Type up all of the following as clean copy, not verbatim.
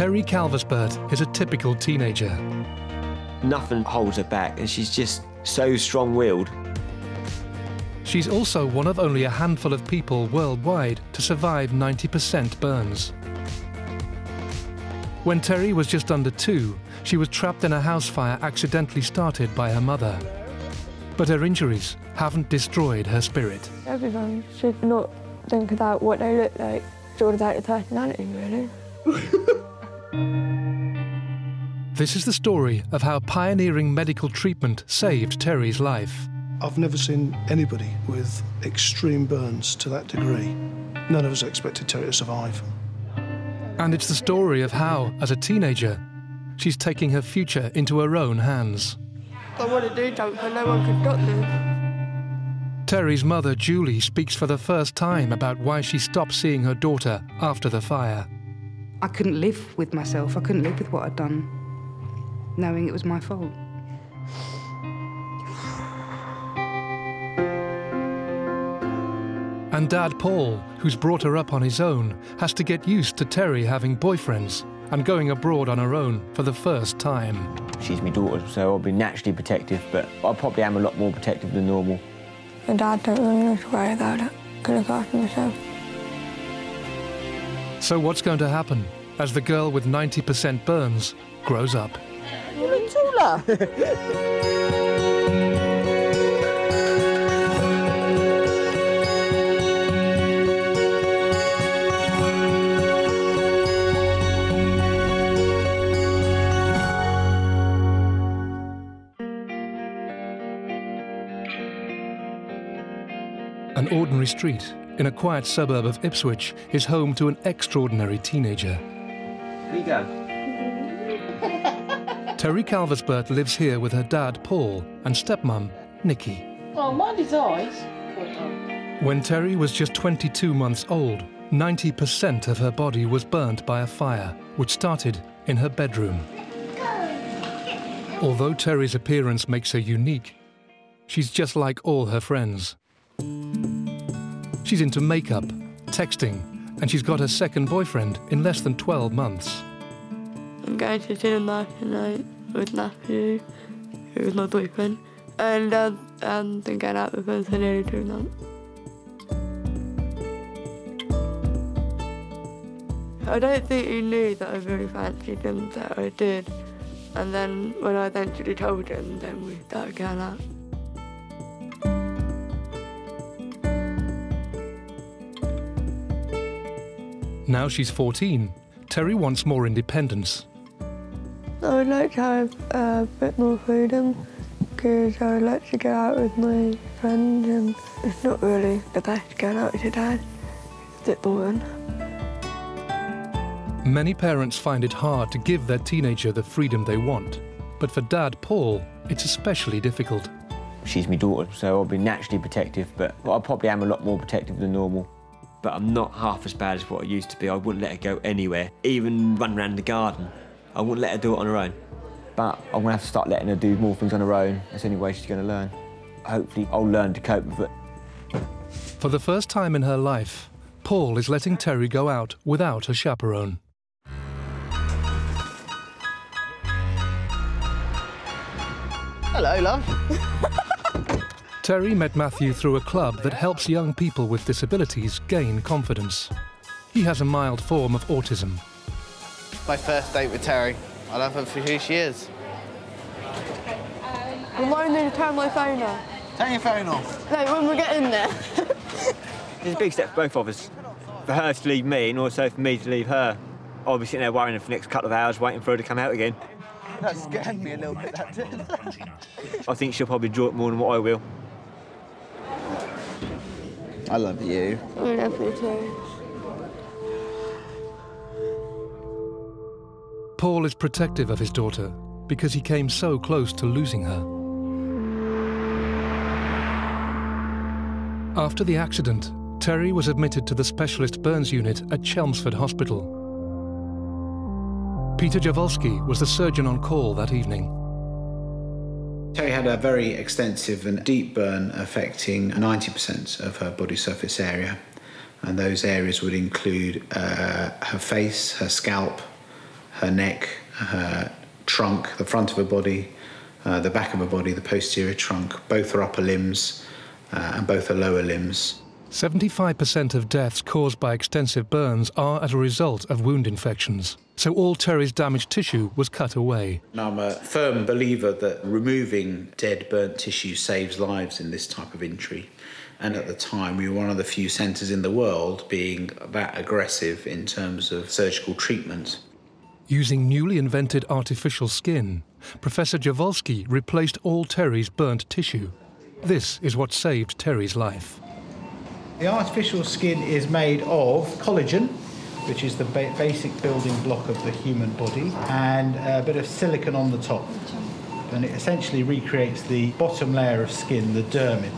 Terri Calvesbert is a typical teenager. Nothing holds her back, and she's just so strong-willed. She's also one of only a handful of people worldwide to survive 90% burns. When Terri was just under 2, she was trapped in a house fire accidentally started by her mother. But her injuries haven't destroyed her spirit. Everyone should not think about what they look like. It's all about the personality, really. This is the story of how pioneering medical treatment saved Terri's life. I've never seen anybody with extreme burns to that degree. None of us expected Terri to survive. And it's the story of how, as a teenager, she's taking her future into her own hands. I want to do something no one can stop me. Terri's mother, Julie, speaks for the first time about why she stopped seeing her daughter after the fire. I couldn't live with myself. I couldn't live with what I'd done, knowing it was my fault. And Dad Paul, who's brought her up on his own, has to get used to Terri having boyfriends and going abroad on her own for the first time. She's my daughter, so I'll be naturally protective, but I probably am a lot more protective than normal. My dad don't really need to worry about it. Could have got myself. So what's going to happen as the girl with 90% burns grows up? An ordinary street in a quiet suburb of Ipswich is home to an extraordinary teenager. Here you go. Terri Calvesbert lives here with her dad, Paul, and stepmum, Nikki. Oh, mind his eyes. When Terri was just 22 months old, 90% of her body was burnt by a fire, which started in her bedroom. Although Terri's appearance makes her unique, she's just like all her friends. She's into makeup, texting, and she's got her second boyfriend in less than 12 months. I'm going to cinema tonight with Matthew, who's my boyfriend, and I'm going out with him for nearly 2 months. I don't think he knew that I really fancied him, that I did, and then when I eventually told him, then we started going out. Now she's 14, Terri wants more independence. I would like to have a bit more freedom because I would like to go out with my friends, and it's not really the best going out with your dad. It's a bit boring. Many parents find it hard to give their teenager the freedom they want, but for Dad Paul, it's especially difficult. She's my daughter, so I'll be naturally protective, but I probably am a lot more protective than normal. But I'm not half as bad as what I used to be. I wouldn't let her go anywhere, even run around the garden. I wouldn't let her do it on her own. But I'm gonna have to start letting her do more things on her own. That's the only way she's gonna learn. Hopefully I'll learn to cope with it. For the first time in her life, Paul is letting Terri go out without a chaperone. Hello, love. Terri met Matthew through a club that helps young people with disabilities gain confidence. He has a mild form of autism. My first date with Terri. I love her for who she is. Remind me to turn my phone off. Turn your phone off. No, when we get in there. It's a big step for both of us. For her to leave me and also for me to leave her. I'll be sitting there worrying for the next couple of hours waiting for her to come out again. That scared me a little bit, that did. I think she'll probably draw it more than what I will. I love you. I love you too. Paul is protective of his daughter because he came so close to losing her. After the accident, Terri was admitted to the specialist burns unit at Chelmsford Hospital. Peter Jaworski was the surgeon on call that evening. Terri had a very extensive and deep burn affecting 90% of her body surface area, and those areas would include her face, her scalp, her neck, her trunk, the front of her body, the back of her body, the posterior trunk, both her upper limbs and both her lower limbs. 75% of deaths caused by extensive burns are as a result of wound infections, so all Terri's damaged tissue was cut away. Now, I'm a firm believer that removing dead, burnt tissue saves lives in this type of injury. And at the time, we were one of the few centres in the world being that aggressive in terms of surgical treatment. Using newly invented artificial skin, Professor Jaworski replaced all Terri's burnt tissue. This is what saved Terri's life. The artificial skin is made of collagen, which is the basic building block of the human body, and a bit of silicone on the top. And it essentially recreates the bottom layer of skin, the dermis.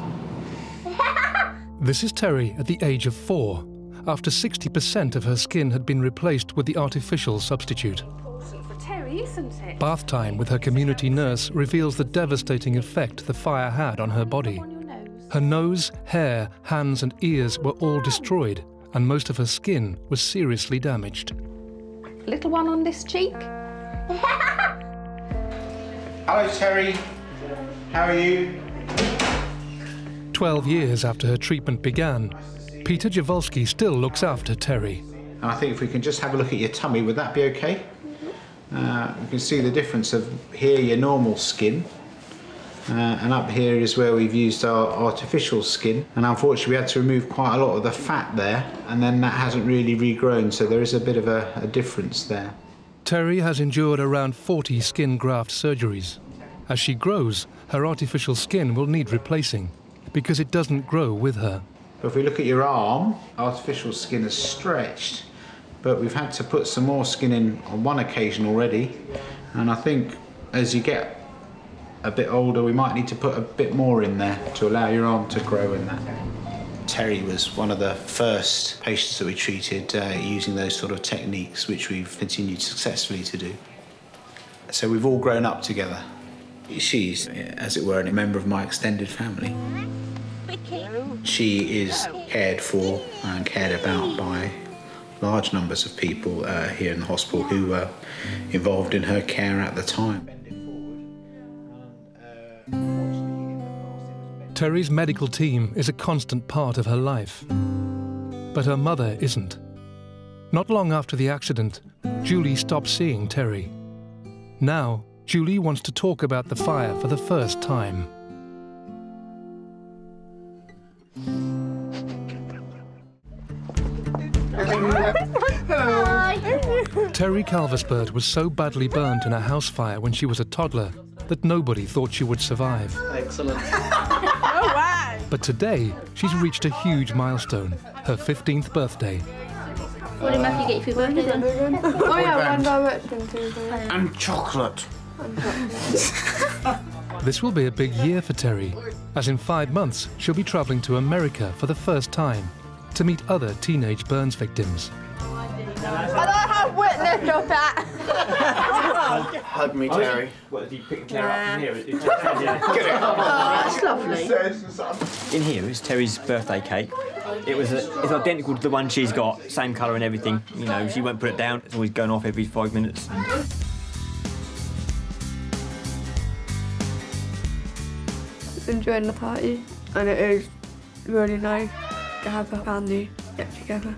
This is Terri at the age of 4, after 60% of her skin had been replaced with the artificial substitute. For Terri, isn't it? Bath time with her community nurse reveals the devastating effect the fire had on her body. Her nose, hair, hands and ears were all destroyed, and most of her skin was seriously damaged. Little one on this cheek. Hello, Terri. How are you? 12 years after her treatment began, Peter Jaworski still looks after Terri. I think if we can just have a look at your tummy, would that be OK? Mm-hmm. You can see the difference of here, your normal skin. And up here is where we've used our artificial skin, and unfortunately we had to remove quite a lot of the fat there, and then that hasn't really regrown, so there is a bit of a difference there. Terri has endured around 40 skin graft surgeries. As she grows, her artificial skin will need replacing, because it doesn't grow with her. If we look at your arm, artificial skin is stretched, but we've had to put some more skin in on one occasion already, and I think as you get a bit older, we might need to put a bit more in there to allow your arm to grow in that. Terri was one of the first patients that we treated using those sort of techniques, which we've continued successfully to do. So we've all grown up together. She's, as it were, a member of my extended family. She is cared for and cared about by large numbers of people here in the hospital who were involved in her care at the time. Terri's medical team is a constant part of her life, but her mother isn't. Not long after the accident, Julie stopped seeing Terri. Now, Julie wants to talk about the fire for the first time. Terri Calvesbert was so badly burnt in a house fire when she was a toddler that nobody thought she would survive. Excellent. But today, she's reached a huge milestone, her 15th birthday. What did Matthew get you for your birthday? Oh yeah, One Direction too. And chocolate. This will be a big year for Terri, as in 5 months, she'll be travelling to America for the first time to meet other teenage burns victims. I don't have witness of that. Hug me, Terri. What, did you pick Terri up from here? Oh, that's lovely. In here is Terri's birthday cake. It's identical to the one she's got, same colour and everything. You know, she won't put it down. It's always going off every 5 minutes. Enjoying the party, and it is really nice to have the family get together.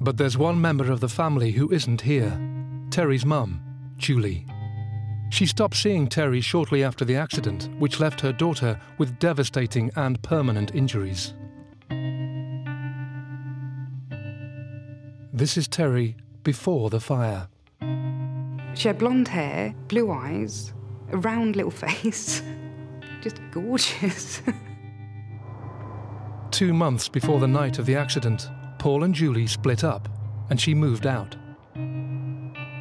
But there's one member of the family who isn't here, Terri's mum, Julie. She stopped seeing Terri shortly after the accident, which left her daughter with devastating and permanent injuries. This is Terri before the fire. She had blonde hair, blue eyes, a round little face. Just gorgeous. 2 months before the night of the accident, Paul and Julie split up, and she moved out.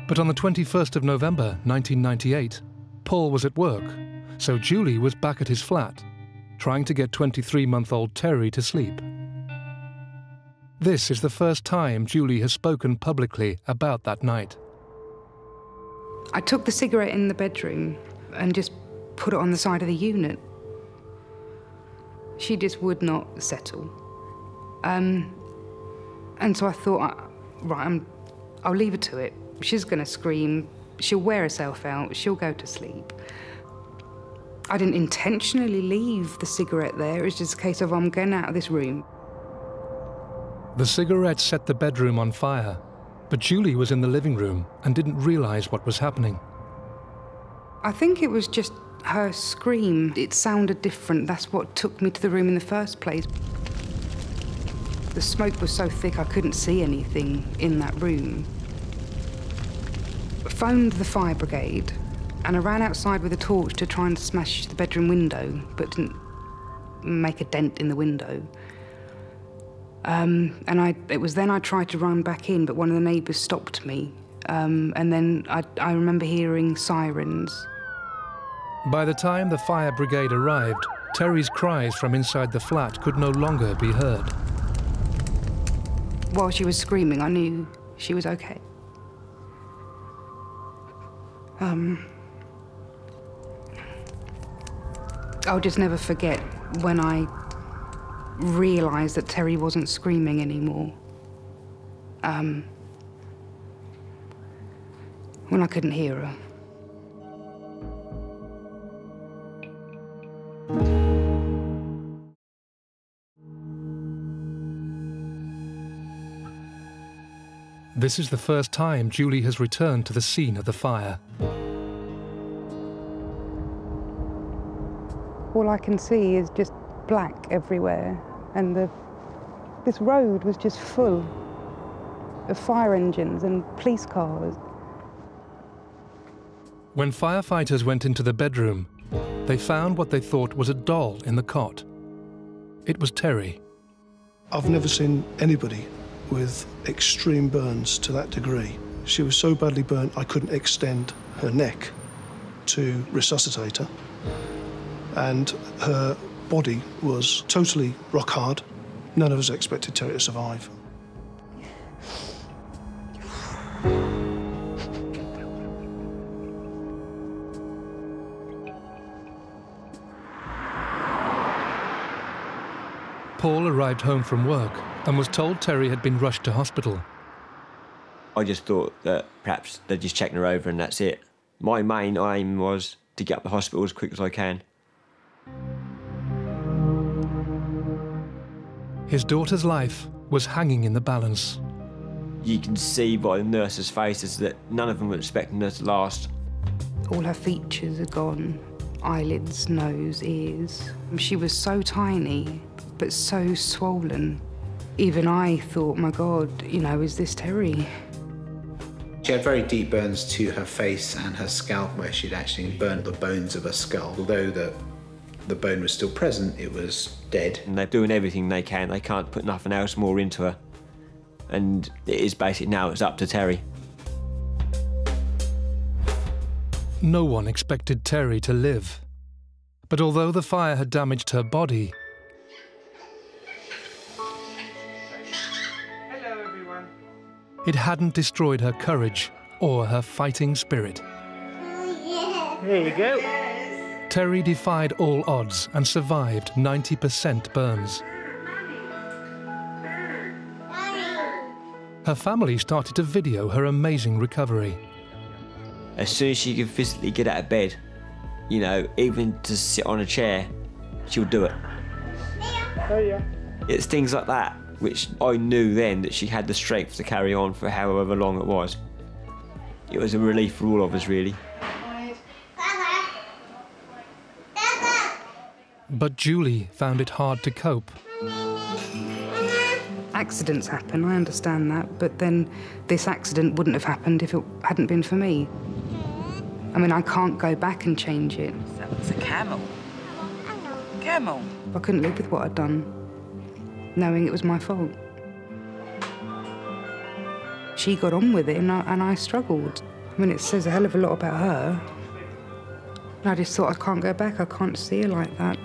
But on the 21st of November 1998, Paul was at work, so Julie was back at his flat, trying to get 23-month-old Terri to sleep. This is the first time Julie has spoken publicly about that night. I took the cigarette in the bedroom and just put it on the side of the unit. She just would not settle. And so I thought, right, I'll leave her to it. She's going to scream. She'll wear herself out. She'll go to sleep. I didn't intentionally leave the cigarette there. It was just a case of, I'm getting out of this room. The cigarette set the bedroom on fire, but Julie was in the living room and didn't realise what was happening. I think it was just her scream. It sounded different. That's what took me to the room in the first place. The smoke was so thick I couldn't see anything in that room. I phoned the fire brigade and I ran outside with a torch to try and smash the bedroom window, but didn't make a dent in the window. It was then I tried to run back in, but one of the neighbours stopped me. And then I remember hearing sirens. By the time the fire brigade arrived, Terry's cries from inside the flat could no longer be heard. While she was screaming, I knew she was okay. I'll just never forget when I realised that Terri wasn't screaming anymore. When I couldn't hear her. This is the first time Julie has returned to the scene of the fire. All I can see is just black everywhere, and this road was just full of fire engines and police cars. When firefighters went into the bedroom, they found what they thought was a doll in the cot. It was Terri. I've never seen anybody with extreme burns to that degree. She was so badly burnt I couldn't extend her neck to resuscitate her, and her body was totally rock hard. None of us expected Terri to survive. Paul arrived home from work and was told Terri had been rushed to hospital. I just thought that perhaps they're just checking her over and that's it. My main aim was to get up the hospital as quick as I can. His daughter's life was hanging in the balance. You can see by the nurses' faces that none of them were expecting her to last. All her features are gone. Eyelids, nose, ears. She was so tiny, but so swollen. Even I thought, my God, you know, is this Terri? She had very deep burns to her face and her scalp, where she'd actually burned the bones of her skull. Although the bone was still present, it was dead. And they're doing everything they can. They can't put nothing else more into her. And it is basic now, it's up to Terri. No one expected Terri to live. But although the fire had damaged her body, it hadn't destroyed her courage or her fighting spirit. Oh, yeah. Here we go. Yes. Terri defied all odds and survived 90% burns. Her family started to video her amazing recovery. As soon as she could physically get out of bed, you know, even to sit on a chair, she would do it. Oh, yeah. It's things like that, which I knew then that she had the strength to carry on for however long it was. It was a relief for all of us, really. But Julie found it hard to cope. Accidents happen, I understand that, but then this accident wouldn't have happened if it hadn't been for me. I mean, I can't go back and change it. That was a camel. Camel. I couldn't live with what I'd done, knowing it was my fault. She got on with it and I struggled. I mean, it says a hell of a lot about her. And I just thought, I can't go back, I can't see her like that.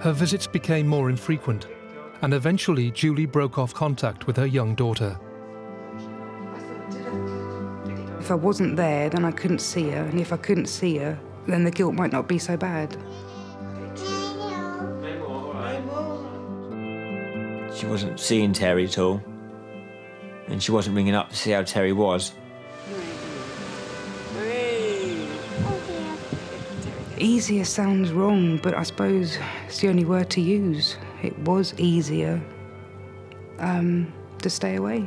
Her visits became more infrequent, and eventually Julie broke off contact with her young daughter. If I wasn't there, then I couldn't see her, and if I couldn't see her, then the guilt might not be so bad. She wasn't seeing Terri at all, and she wasn't ringing up to see how Terri was. Easier sounds wrong, but I suppose it's the only word to use. It was easier to stay away.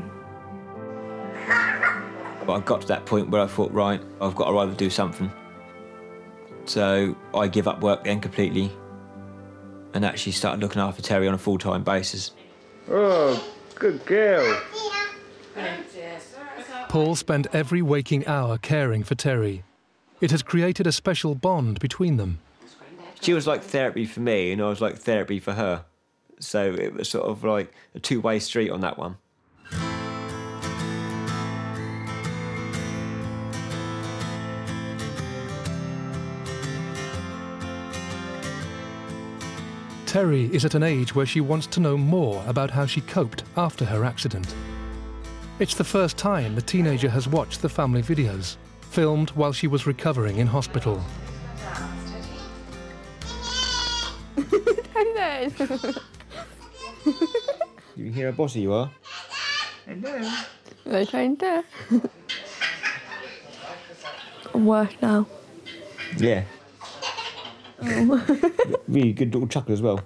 But I got to that point where I thought, right, I've got to either do something. So I give up work then completely and actually started looking after Terri on a full-time basis. Oh, good girl. Paul spent every waking hour caring for Terri. It has created a special bond between them. She was like therapy for me and I was like therapy for her. So it was sort of like a two-way street on that one. Terri is at an age where she wants to know more about how she coped after her accident. It's the first time the teenager has watched the family videos, filmed while she was recovering in hospital. You can hear how bossy you are. Hello. Trying to work now. Yeah. Really good little chuckle as well.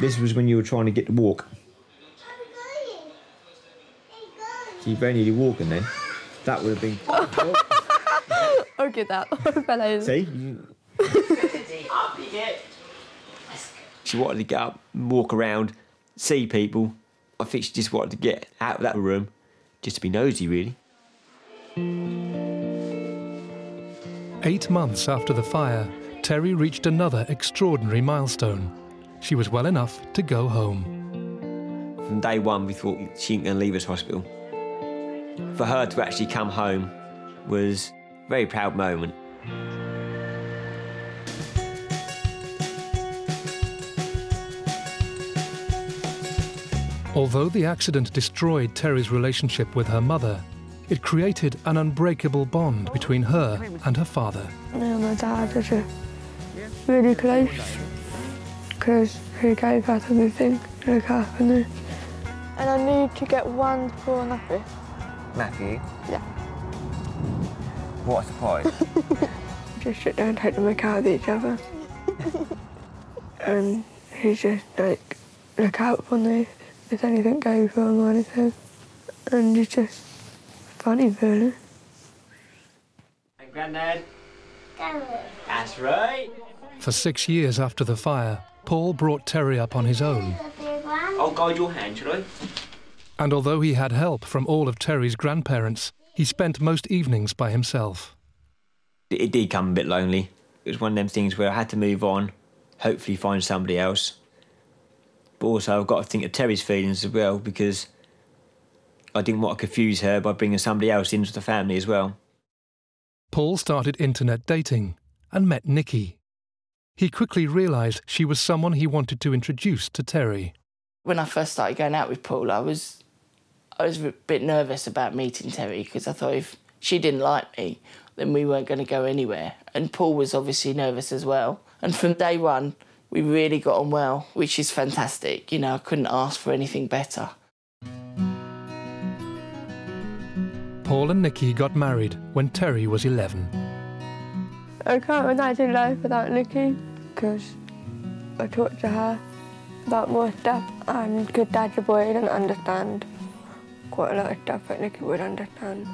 This was when you were trying to get to walk. So you very nearly walking then. That would have been... Okay, that fellow. See? She wanted to get up, walk around, see people. I think she just wanted to get out of that room, just to be nosy, really. 8 months after the fire, Terri reached another extraordinary milestone. She was well enough to go home. From day one, we thought she ain't going to leave us hospital. For her to actually come home was a very proud moment. Although the accident destroyed Terry's relationship with her mother, it created an unbreakable bond between her and her father. Me and my dad were really close because he gave us everything to look after me. And I need to get one for Matthew. Matthew? Yeah. What a surprise. Just sit down and take the mick out of each other. And he's just like, look out for me if anything goes wrong or anything. And he's just... funny, really. And Grandad? That's right. For 6 years after the fire, Paul brought Terri up on his own. I'll guide your hand, shall I? And although he had help from all of Terry's grandparents, he spent most evenings by himself. It did come a bit lonely. It was one of them things where I had to move on, hopefully find somebody else. But also I've got to think of Terry's feelings as well, because I didn't want to confuse her by bringing somebody else into the family as well. Paul started internet dating and met Nikki. He quickly realised she was someone he wanted to introduce to Terri. When I first started going out with Paul, I was a bit nervous about meeting Terri because I thought if she didn't like me, then we weren't going to go anywhere. And Paul was obviously nervous as well. And from day one, we really got on well, which is fantastic. You know, I couldn't ask for anything better. Paul and Nikki got married when Terri was 11. I can't imagine life without Nikki, because I talked to her about more stuff, and because Dad's a boy, he didn't understand quite a lot of stuff that Nikki would understand.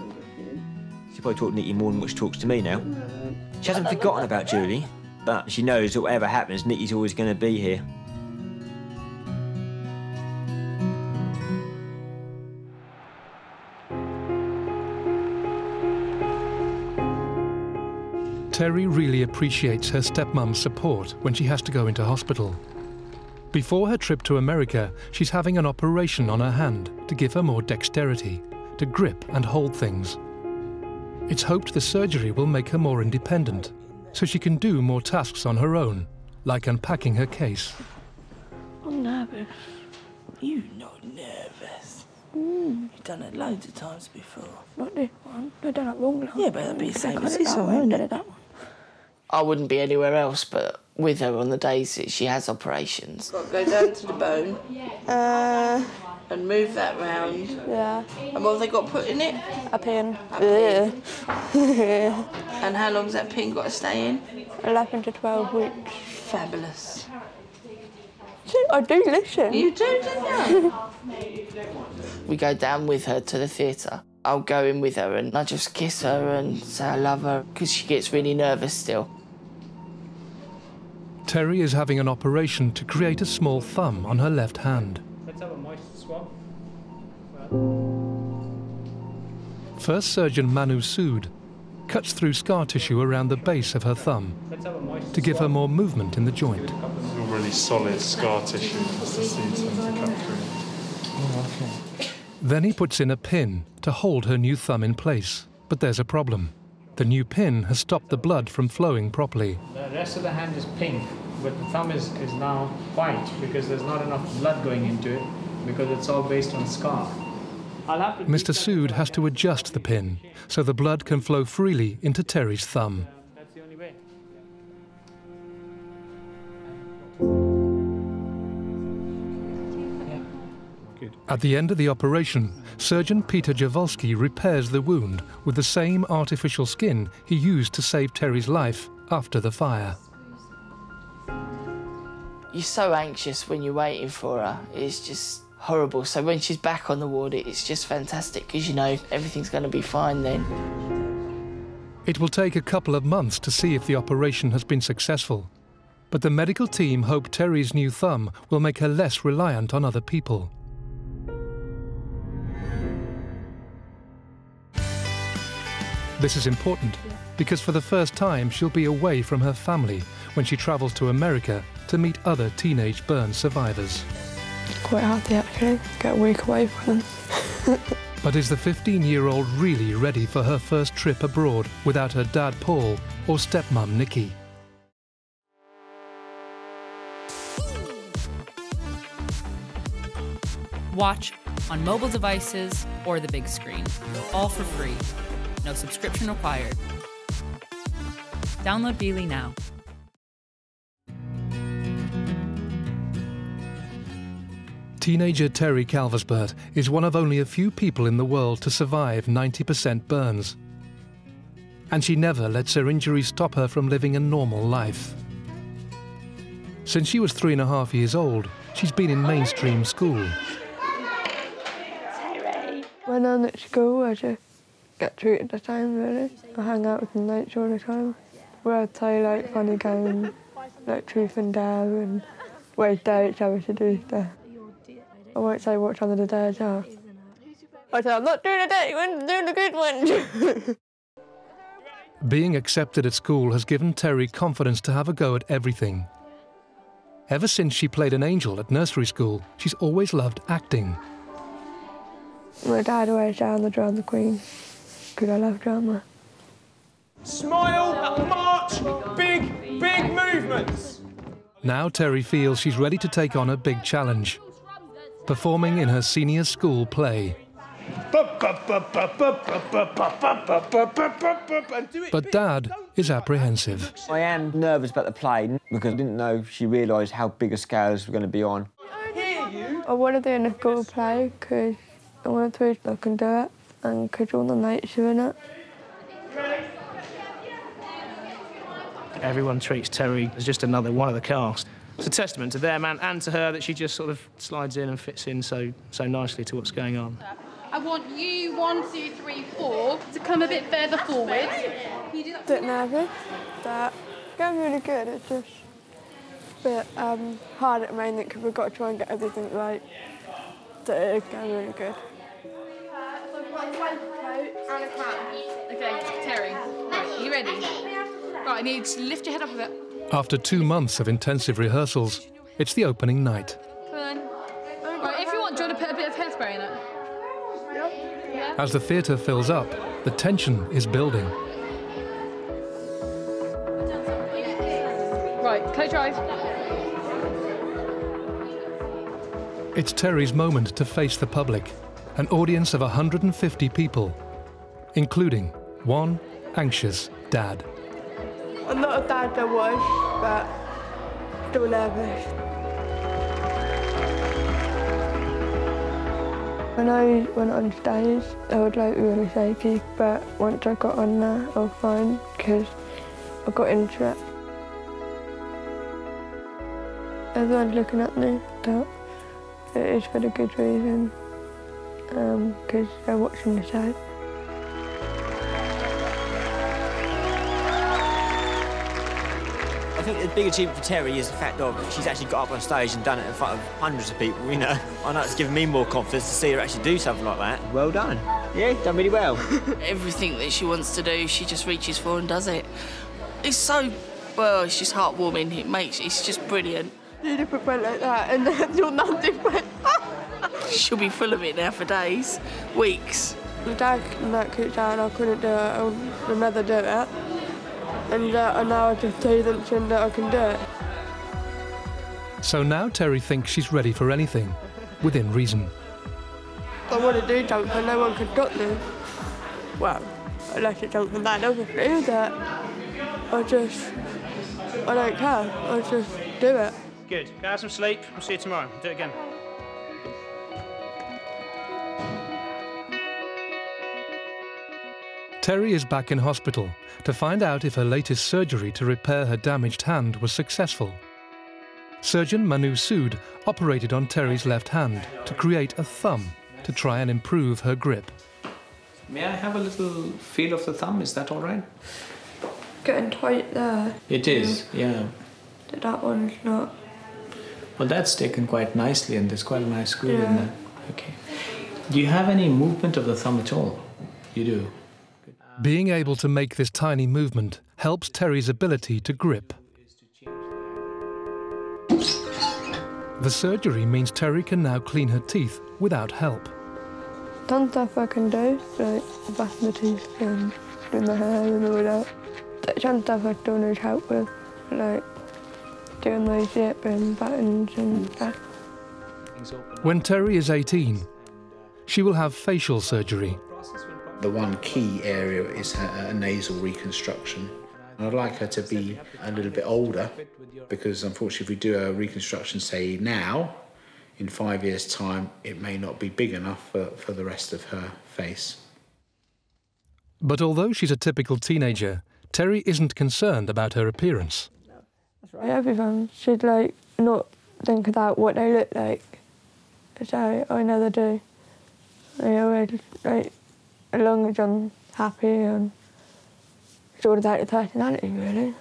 She probably talked to Nikki more than what she talks to me now. She hasn't forgotten about Julie, but she knows that whatever happens, Nikki's always going to be here. Terri really appreciates her stepmom's support when she has to go into hospital. Before her trip to America, she's having an operation on her hand to give her more dexterity, to grip and hold things. It's hoped the surgery will make her more independent, so she can do more tasks on her own, like unpacking her case. I'm nervous. You're not nervous. You've done it loads of times before. Not this one. No, done it wrong. Like. Yeah, but that'd be the same as this one, wouldn't it? I wouldn't be anywhere else but with her on the days that she has operations. Got to go down to the bone and move that round. Yeah. And what have they got put in it? A pin. A pin. And how long's that pin got to stay in? 11 to 12 weeks. Fabulous. See, I do listen. You do, didn't you? We go down with her to the theatre. I'll go in with her and I just kiss her and say I love her because she gets really nervous still. Terri is having an operation to create a small thumb on her left hand. Let's have a moist swab. First surgeon Manu Sood cuts through scar tissue around the base of her thumb to give her more movement in the joint. It's all really solid scar tissue just to see something come through. Oh, okay. Then he puts in a pin to hold her new thumb in place, but there's a problem. The new pin has stopped the blood from flowing properly. The rest of the hand is pink, but the thumb is now white because there's not enough blood going into it because it's all based on scar. Mr. Sood has to adjust the pin so the blood can flow freely into Terri's thumb. That's the only way. At the end of the operation, surgeon Peter Javolsky repairs the wound with the same artificial skin he used to save Terri's life after the fire. You're so anxious when you're waiting for her. It's just horrible. So when she's back on the ward, it's just fantastic because you know everything's going to be fine then. It will take a couple of months to see if the operation has been successful. But the medical team hope Terri's new thumb will make her less reliant on other people. This is important because for the first time she'll be away from her family when she travels to America to meet other teenage burn survivors. Quite healthy actually, get a week away from them. But is the 15-year-old really ready for her first trip abroad without her dad Paul or stepmom Nikki? Watch on mobile devices or the big screen, all for free. No subscription required. Download Beely now. Teenager Terri Calvesbert is one of only a few people in the world to survive 90% burns. And she never lets her injuries stop her from living a normal life. Since she was 3.5 years old, she's been in mainstream school. When I'm at school, I just get treated at the time, really. I hang out with the mates all the time. Where I'd play, like, funny games, like truth and dare, and we'd dare each other to do stuff. I won't say what time of the dares are. I'd say, I'm not doing a dirty one, I'm doing a good one. Being accepted at school has given Terri confidence to have a go at everything. Ever since she played an angel at nursery school, she's always loved acting. My dad always sang the drama queen. I love drama. Smile, march, big movements. Now Terri feels she's ready to take on a big challenge, performing in her senior school play. But Dad is apprehensive. I am nervous about the play because I didn't know she realised how big a scale this was going to be on. I want to do in a school play because I want to prove I can do it. And because all the mates are in it. Everyone treats Terri as just another one of the cast. It's a testament to them and to her that she just sort of slides in and fits in so nicely to what's going on. I want you, 1, 2, 3, 4, to come a bit further forward. You do that. A bit nervous, but I'm really good. It's just a bit hard at the moment because we've got to try and get everything right. So it's going really good. Okay, Terri, right, you ready? Right, I need to lift your head up a bit. After 2 months of intensive rehearsals, it's the opening night. Come on. Right, if you want, do you want to put a bit of hairspray in it? Yeah. As the theatre fills up, the tension is building. Right, close your eyes. It's Terri's moment to face the public. an audience of 150 people, including one anxious dad. I'm not a dad I was, but still nervous. When I went on stage, I was like really shaky, but once I got on there, I was fine because I got into it. Everyone's looking at me, but it is for the good reason, because they're watching the show. I think the big achievement for Terri is the fact that she's actually got up on stage and done it in front of hundreds of people, you know. I know it's given me more confidence to see her actually do something like that. Well done. Yeah, done really well. Everything that she wants to do, she just reaches for and does it. It's so, well, it's just heartwarming. It's just brilliant. Did it went like that and then you're not different. She'll be full of it now for days, weeks. My dad kicked out and I couldn't do it. I'll never do it. And now I just tell them that I can do it. So now Terri thinks she's ready for anything, within reason. I want to do something no one can stop me. Well, unless it's something bad, obviously, is it? I don't care. I just do it. Good. Go have some sleep. We'll see you tomorrow. Do it again. Terri is back in hospital to find out if her latest surgery to repair her damaged hand was successful. Surgeon Manu Sood operated on Terry's left hand to create a thumb to try and improve her grip. May I have a little feel of the thumb? Is that all right? Getting tight there. It is, yeah. That one's not. Well, that's taken quite nicely and there's quite a nice groove in there. Okay. Do you have any movement of the thumb at all? You do. Being able to make this tiny movement helps Terry's ability to grip. The surgery means Terri can now clean her teeth without help. Done stuff I can do, like brushing my teeth and doing my hair and all that. There's some stuff I still need help with, like doing my zip and buttons and stuff. When Terri is 18, she will have facial surgery. The one key area is her nasal reconstruction. And I'd like her to be a little bit older because, unfortunately, if we do a reconstruction, say, now, in 5 years' time, it may not be big enough for the rest of her face. But although she's a typical teenager, Terri isn't concerned about her appearance. Everyone should, like, not think about what they look like. So I never do. I always, like, as long as I'm happy, and it's all about the personality, really.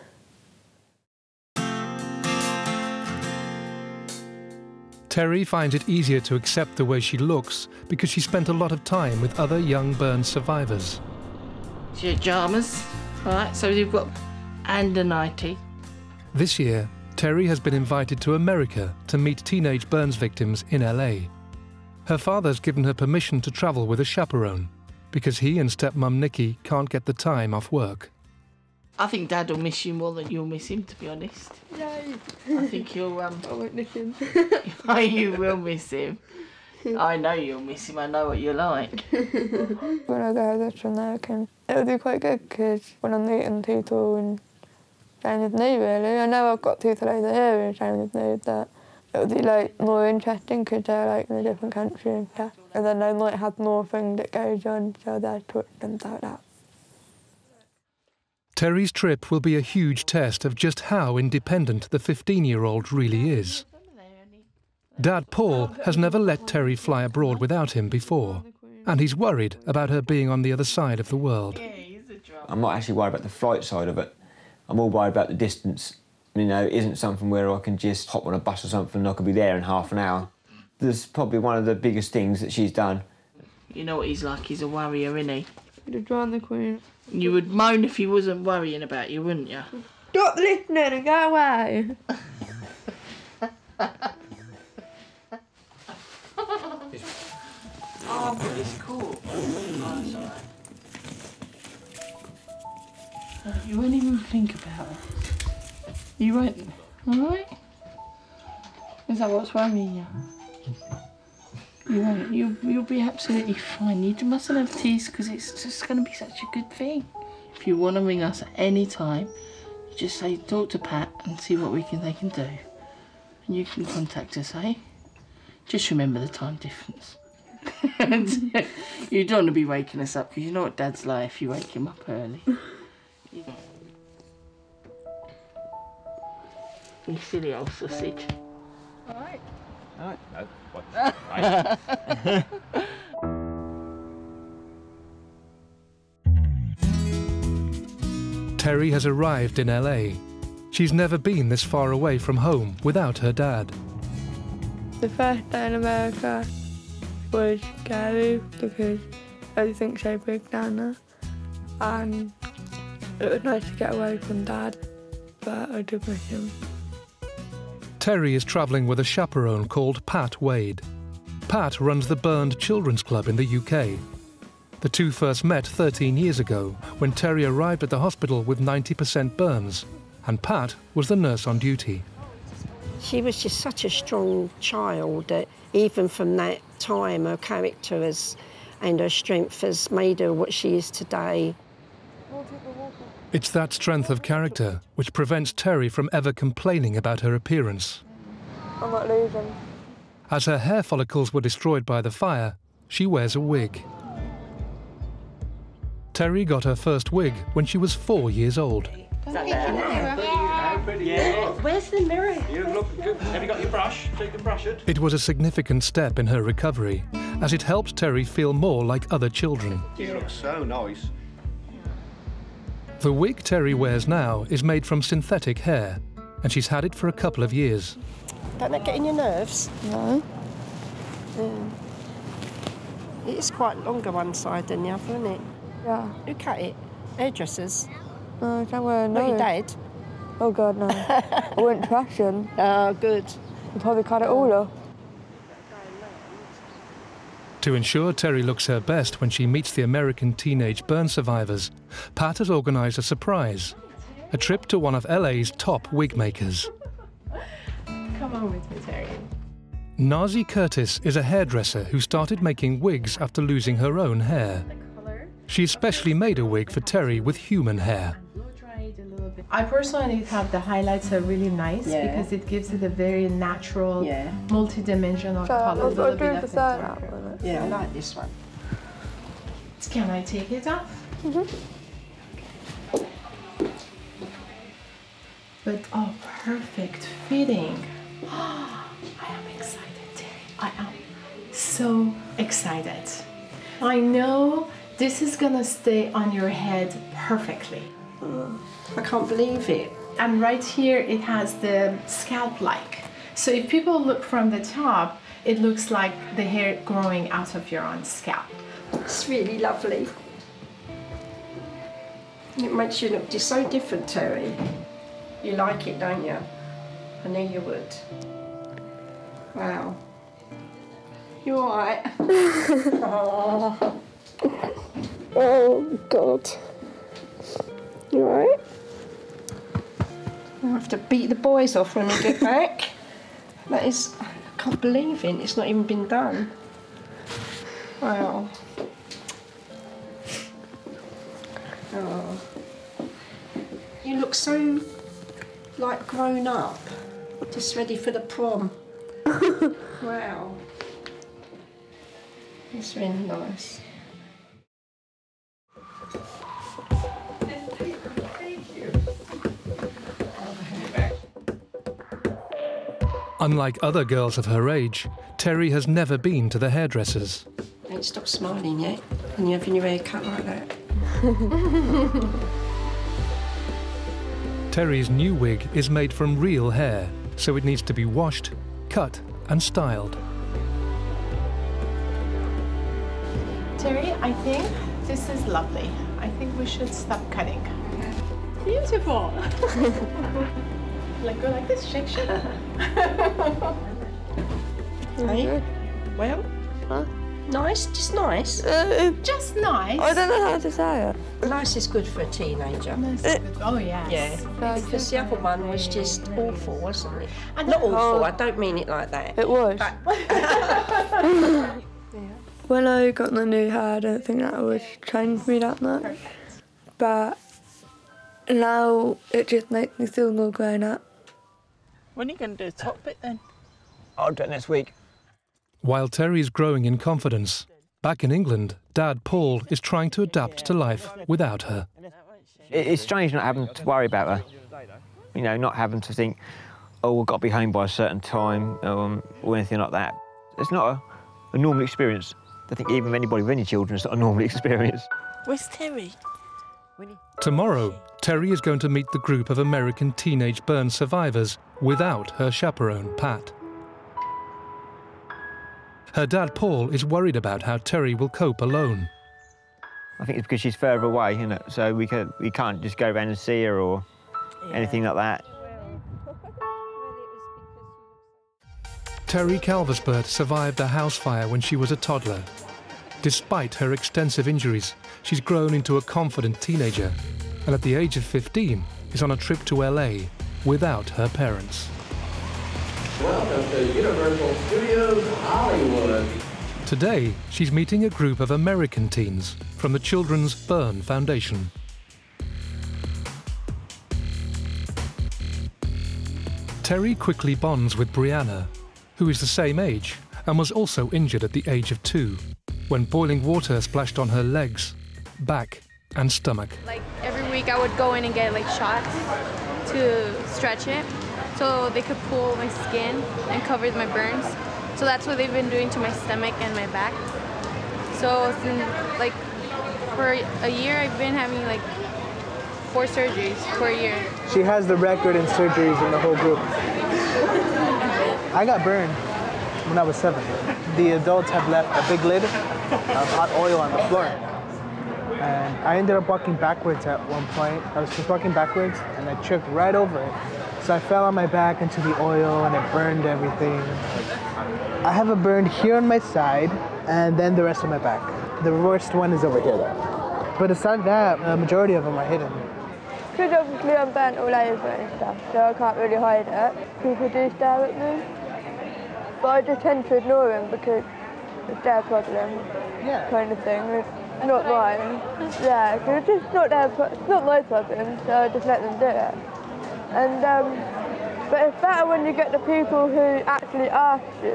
Terri finds it easier to accept the way she looks because she spent a lot of time with other young burn survivors. Your pyjamas, right? So you've got and a nightie. This year, Terri has been invited to America to meet teenage burns victims in LA. Her father's given her permission to travel with a chaperone, because he and stepmum Nikki can't get the time off work. I think Dad will miss you more than you'll miss him, to be honest. Yay! I think you'll... I won't miss him. You will miss him. I know you'll miss him, I know what you're like. When I go over to America, it'll be quite good, because when I'm meeting people and staying with me, really, I know I've got people over here and staying with me, but it'll be, like, more interesting because they're, like, in a different country and stuff. And then they might have more thing that goes on, so they'll talk to them about that. Terry's trip will be a huge test of just how independent the 15-year-old really is. Dad Paul has never let Terri fly abroad without him before, and he's worried about her being on the other side of the world. I'm not actually worried about the flight side of it. I'm more worried about the distance. You know, it isn't something where I can just hop on a bus or something and I can be there in half an hour. That's probably one of the biggest things that she's done. You know what he's like, he's a worrier, isn't he? He'd have drawn the queen. You would moan if he wasn't worrying about you, wouldn't you? Stop listening and go away! Oh, but it's cool. You won't even think about it. You won't, all right? Is that what's worrying you? You won't. You'll be absolutely fine. You mustn't have tears because it's just going to be such a good thing. If you want to ring us at any time, you just say talk to Pat and see what they can do. And you can contact us, eh? Just remember the time difference. And you don't want to be waking us up because you know what Dad's like if you wake him up early. You silly old sausage. Alright. Alright. No. Right. Terri has arrived in LA. She's never been this far away from home without her dad. The first day in America was scary because everything's so big down there, and it was nice to get away from Dad, but I did miss him. Terri is travelling with a chaperone called Pat Wade. Pat runs the Burned Children's Club in the UK. The two first met 13 years ago when Terri arrived at the hospital with 90% burns, and Pat was the nurse on duty. She was just such a strong child that even from that time her character and her strength has made her what she is today. It's that strength of character which prevents Terri from ever complaining about her appearance. I'm not losing. As her hair follicles were destroyed by the fire, she wears a wig. Terri got her first wig when she was 4 years old. Is that there? Yeah. Where's the mirror? You look good. Have you got your brush? So you can brush it. It was a significant step in her recovery, as it helps Terri feel more like other children. You look so nice. The wig Terri wears now is made from synthetic hair, and she's had it for a couple of years. Don't that get in your nerves? No. Yeah. It is quite longer one side than the other, isn't it? Yeah. Who cut it? Hairdressers? No, I don't wear a nose. Not your dad? Oh, God, no. I went fashion. Oh, good. I probably cut it all off. To ensure Terri looks her best when she meets the American teenage burn survivors, Pat has organised a surprise, a trip to one of LA's top wig makers. Come on with me, Terri. Nasi Curtis is a hairdresser who started making wigs after losing her own hair. She especially made a wig for Terri with human hair. I personally thought the highlights are really nice because it gives it a very natural, multi-dimensional colour. I'll do the side out with it. Yeah, I like this one. Can I take it off? Mm-hmm. But, oh, perfect fitting. I am excited, Terri. I am so excited. I know this is going to stay on your head perfectly. I can't believe it. And right here it has the scalp-like. So if people look from the top, it looks like the hair growing out of your own scalp. It's really lovely. It makes you look just so different, Terri. You like it, don't you? I knew you would. Wow. You all right? Oh, God. You all right? I'll have to beat the boys off when we get back. That is, I can't believe it. It's not even been done. Wow. Oh. You look so, like, grown up. Just ready for the prom. Wow. It's really nice. Unlike other girls of her age, Terri has never been to the hairdressers. Don't stop smiling yet, and you're having your hair cut like that. Terry's new wig is made from real hair, so it needs to be washed, cut, and styled. Terri, I think this is lovely. I think we should stop cutting. Beautiful! Like, go like this, shake, shake. Hey, well, huh? Nice, just nice. Just nice. I don't know how to say it. Nice is good for a teenager. Nice is good. Oh, yes. Yeah. Because the other one was just awful, wasn't it? Not awful, I don't mean it like that. It was. But When I got the new hair, I don't think that would change me that much. Perfect. But now it just makes me feel more grown up. When are you going to do the top bit then? I'll do it next week. While Terry's growing in confidence, back in England, Dad Paul is trying to adapt to life without her. It's strange not having to worry about her. You know, not having to think, oh, we've got to be home by a certain time or anything like that. It's not a normal experience. I think even anybody with any children, it's not a normal experience. Where's Terry? Tomorrow, Terry is going to meet the group of American teenage burn survivors without her chaperone, Pat. Her dad, Paul, is worried about how Terry will cope alone. I think it's because she's further away, isn't it? So we can't just go around and see her or anything like that. Terri Calvesbert survived a house fire when she was a toddler. Despite her extensive injuries, she's grown into a confident teenager, and at the age of 15 is on a trip to LA without her parents. Welcome to Universal Studios Hollywood. Today, she's meeting a group of American teens from the Children's Burn Foundation. Terry quickly bonds with Brianna, who is the same age and was also injured at the age of 2 when boiling water splashed on her legs, back and stomach. Like every week I would go in and get like shots to stretch it so they could pull my skin and cover my burns. So that's what they've been doing to my stomach and my back. So since, like, for a year I've been having like 4 surgeries for a year. She has the record in surgeries in the whole group. I got burned when I was 7. The adults have left a big lid of hot oil on the floor. And I ended up walking backwards at one point. I was just walking backwards and I tripped right over it. So I fell on my back into the oil and it burned everything. I have a burn here on my side and then the rest of my back. The worst one is over here though. But aside that, the majority of them are hidden. Because obviously I'm burnt all over and stuff, so I can't really hide it. People do stare at me, but I just tend to ignore them because it's their problem, kind of thing. It's not mine. Yeah, because it's just not their, it's not my problem, so I just let them do it. And but it's better when you get the people who actually ask you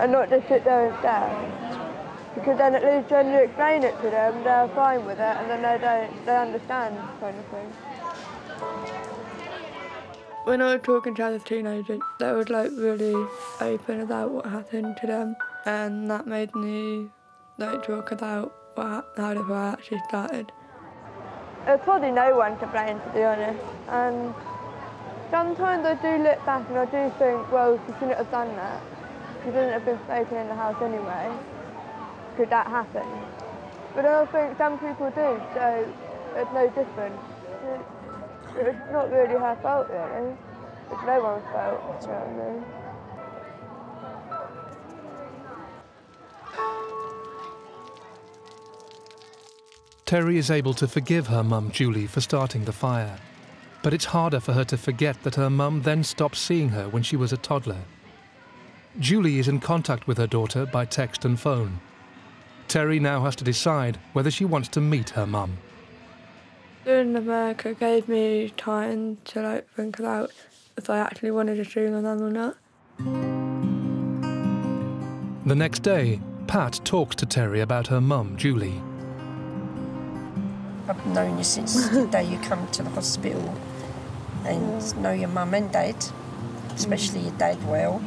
and not just sit there and stare. Because then at least when you explain it to them, they're fine with it, and then they understand, kind of thing. When I was talking to other teenagers, they were like really open about what happened to them, and that made me like talk about how it actually started. There's probably no one to blame, to be honest, and sometimes I do look back and I do think, well, she shouldn't have done that. She shouldn't have been smoking in the house anyway. Could that happen? But I think some people do, so it's no different. It's not really her fault, really. It's no one's fault, you know what I mean? Terry is able to forgive her mum, Julie, for starting the fire. But it's harder for her to forget that her mum then stopped seeing her when she was a toddler. Julie is in contact with her daughter by text and phone. Terry now has to decide whether she wants to meet her mum. Doing America gave me time to like think about if I actually wanted to see my mum or not. The next day, Pat talks to Terry about her mum, Julie. I've known you since the day you come to the hospital and know your mum and dad, especially your dad well.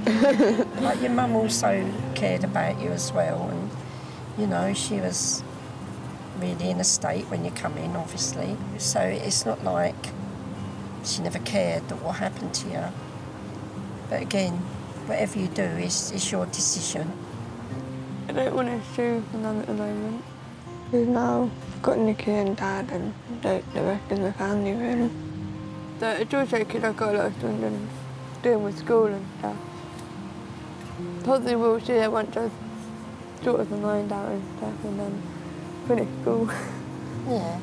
But your mum also cared about you as well. And you know, she was really in a state when you come in, obviously. So it's not like she never cared what happened to you. But again, whatever you do, it's your decision. I don't want to sue my mum at the moment. Because now I've got Nikki and Dad and the rest of the family, really. So it's also because I've got a lot of children doing with school and stuff. Probably will see it once I've sort of the mind out and stuff, and then finish school. Yeah,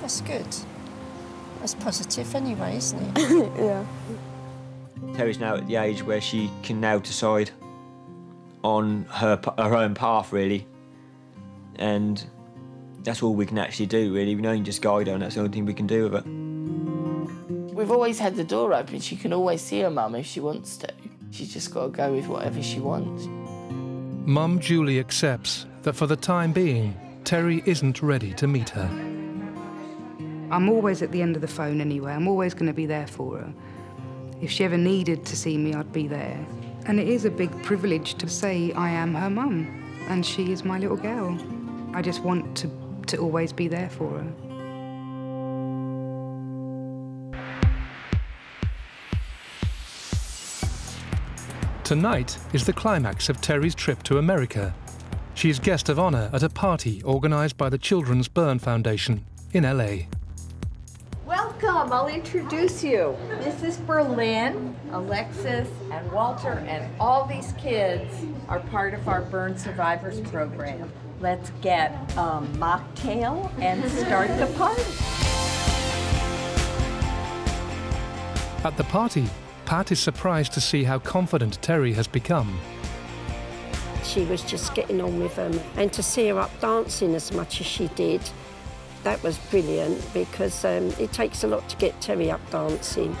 that's good. That's positive anyway, isn't it? Yeah. Terry's now at the age where she can now decide on her own path, really. and that's all we can actually do, really. We can only just guide her, and that's the only thing we can do with it. We've always had the door open. She can always see her mum if she wants to. She's just got to go with whatever she wants. Mum duly accepts that for the time being, Terri isn't ready to meet her. I'm always at the end of the phone anyway. I'm always going to be there for her. If she ever needed to see me, I'd be there. And it is a big privilege to say I am her mum and she is my little girl. I just want to always be there for her. Tonight is the climax of Terri's trip to America. She is guest of honour at a party organised by the Children's Burn Foundation in LA. Welcome, I'll introduce you. This is Berlin, Alexis, and Walter, and all these kids are part of our Burn Survivors program. Let's get a mocktail and start the party. At the party, Pat is surprised to see how confident Terri has become. She was just getting on with them, and to see her up dancing as much as she did, that was brilliant, because it takes a lot to get Terri up dancing.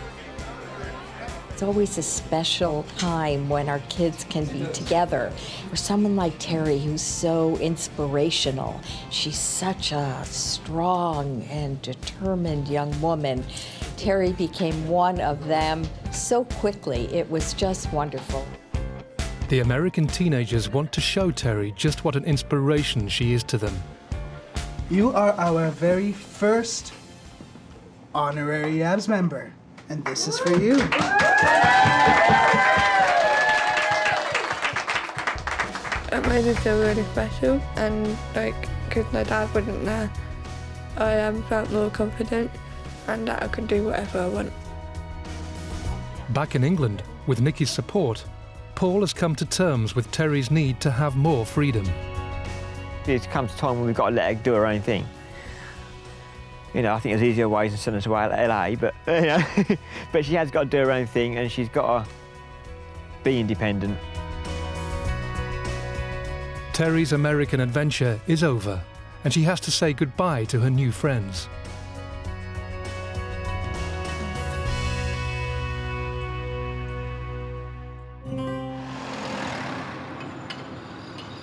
It's always a special time when our kids can be together. For someone like Terri, who's so inspirational, she's such a strong and determined young woman. Terri became one of them so quickly. It was just wonderful. The American teenagers want to show Terri just what an inspiration she is to them. You are our very first honorary ABS member, and this is for you. It made me feel really special, and like, because my dad wasn't there, I felt more confident, and that I could do whatever I want. Back in England, with Nikki's support, Paul has come to terms with Terri's need to have more freedom. It comes a time when we've got to let her do her own thing. You know, I think there's easier ways than sending us away at LA, but, you know, but she has got to do her own thing, and she's got to be independent. Terri's American adventure is over, and she has to say goodbye to her new friends.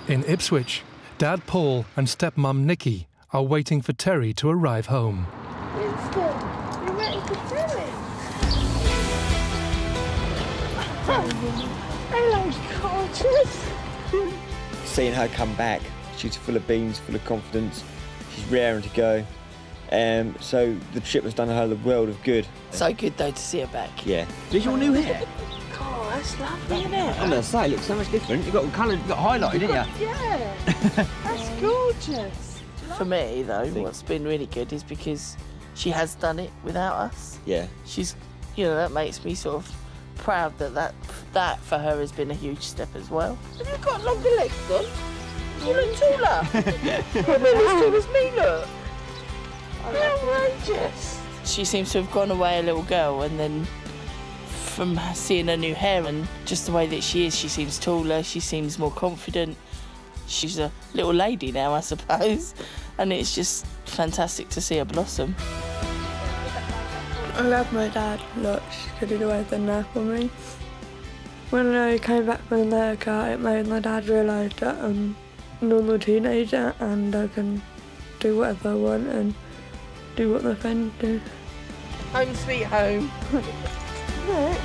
In Ipswich, Dad Paul and stepmom Nikki are waiting for Terri to arrive home. Winston, you're waiting for Terri. Hello, gorgeous. Seeing her come back, she's full of beans, full of confidence. She's raring to go. So the trip has done her the world of good. So good though to see her back. Yeah. Is your new hair? Oh, that's lovely, isn't it? I'm going to say, it looks so much different. You've got coloured, you got highlighted, didn't you? Yeah. That's gorgeous. For me, though, what's been really good is because she has done it without us. Yeah. She's, you know, that makes me sort of proud that that for her has been a huge step as well. Have you got longer legs, then? You look taller. You're as tall as me, look. Outrageous. She seems to have gone away a little girl, and then from seeing her new hair and just the way that she is, she seems taller, she seems more confident. She's a little lady now, I suppose, and it's just fantastic to see her blossom. I love my dad a lot. She could have always been there for me. When I came back from America, it made my dad realise that I'm a normal teenager and I can do whatever I want and do what my friends do. Home sweet home. Look.